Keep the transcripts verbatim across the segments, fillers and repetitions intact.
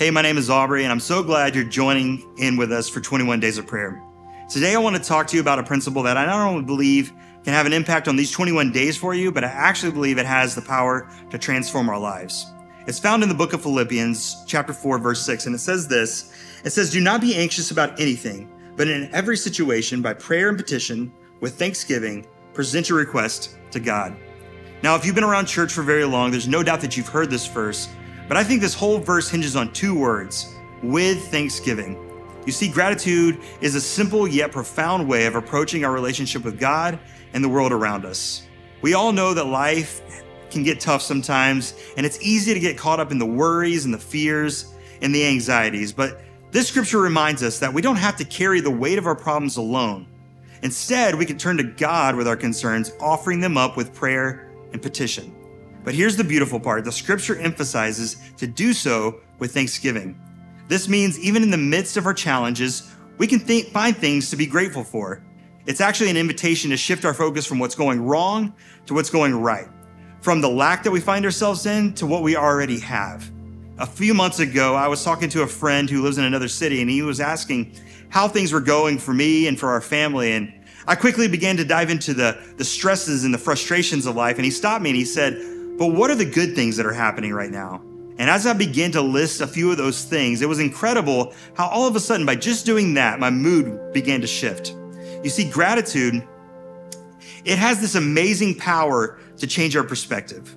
Hey, my name is Aubrey, and I'm so glad you're joining in with us for twenty-one days of prayer. Today, I want to talk to you about a principle that I not only believe can have an impact on these twenty-one days for you, but I actually believe it has the power to transform our lives. It's found in the book of Philippians, chapter four, verse six, and it says this. It says, "Do not be anxious about anything, but in every situation, by prayer and petition, with thanksgiving, present your request to God." Now, if you've been around church for very long, there's no doubt that you've heard this verse, but I think this whole verse hinges on two words: with thanksgiving. You see, gratitude is a simple yet profound way of approaching our relationship with God and the world around us. We all know that life can get tough sometimes, and it's easy to get caught up in the worries and the fears and the anxieties. But this scripture reminds us that we don't have to carry the weight of our problems alone. Instead, we can turn to God with our concerns, offering them up with prayer and petition. But here's the beautiful part. The scripture emphasizes to do so with thanksgiving. This means even in the midst of our challenges, we can think, find things to be grateful for. It's actually an invitation to shift our focus from what's going wrong to what's going right, from the lack that we find ourselves in to what we already have. A few months ago, I was talking to a friend who lives in another city, and he was asking how things were going for me and for our family. And I quickly began to dive into the, the stresses and the frustrations of life. And he stopped me and he said, "But what are the good things that are happening right now?" And as I began to list a few of those things, it was incredible how all of a sudden, by just doing that, my mood began to shift. You see, gratitude, it has this amazing power to change our perspective.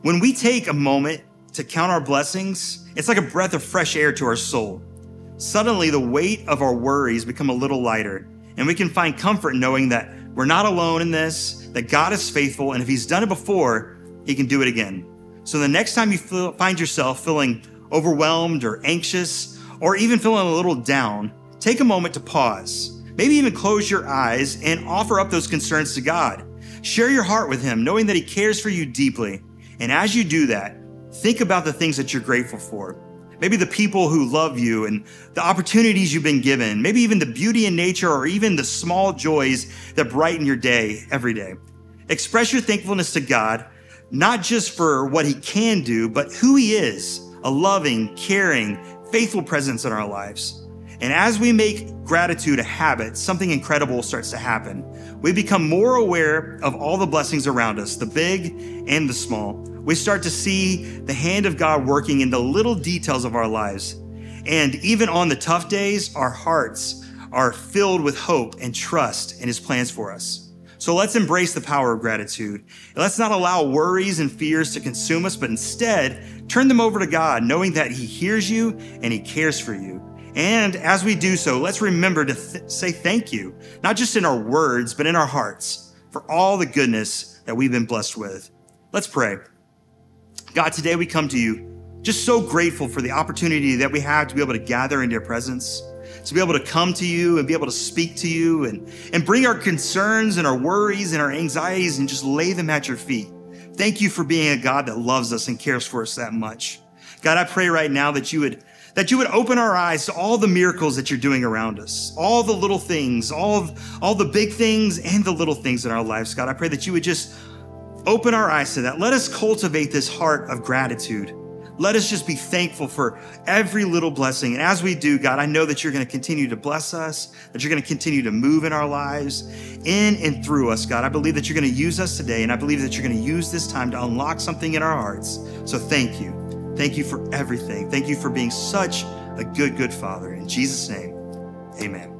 When we take a moment to count our blessings, it's like a breath of fresh air to our soul. Suddenly, the weight of our worries become a little lighter, and we can find comfort knowing that we're not alone in this, that God is faithful, and if He's done it before, He can do it again. So the next time you feel, find yourself feeling overwhelmed or anxious, or even feeling a little down, take a moment to pause. Maybe even close your eyes and offer up those concerns to God. Share your heart with Him, knowing that He cares for you deeply. And as you do that, think about the things that you're grateful for. Maybe the people who love you and the opportunities you've been given, maybe even the beauty in nature or even the small joys that brighten your day every day. Express your thankfulness to God, not just for what He can do, but who He is, a loving, caring, faithful presence in our lives. And as we make gratitude a habit, something incredible starts to happen. We become more aware of all the blessings around us, the big and the small. We start to see the hand of God working in the little details of our lives. And even on the tough days, our hearts are filled with hope and trust in His plans for us. So let's embrace the power of gratitude. Let's not allow worries and fears to consume us, but instead turn them over to God, knowing that He hears you and He cares for you. And as we do so, let's remember to th- say thank you, not just in our words, but in our hearts, for all the goodness that we've been blessed with. Let's pray. God, today we come to you just so grateful for the opportunity that we have to be able to gather in your presence, to be able to come to you and be able to speak to you and, and bring our concerns and our worries and our anxieties and just lay them at your feet. Thank you for being a God that loves us and cares for us that much. God, I pray right now that you would that you would open our eyes to all the miracles that you're doing around us, all the little things, all, all the big things and the little things in our lives. God, I pray that you would just open our eyes to that. Let us cultivate this heart of gratitude. Let us just be thankful for every little blessing. And as we do, God, I know that you're going to continue to bless us, that you're going to continue to move in our lives, in and through us, God. I believe that you're going to use us today, and I believe that you're going to use this time to unlock something in our hearts. So thank you. Thank you for everything. Thank you for being such a good, good Father. In Jesus' name, amen.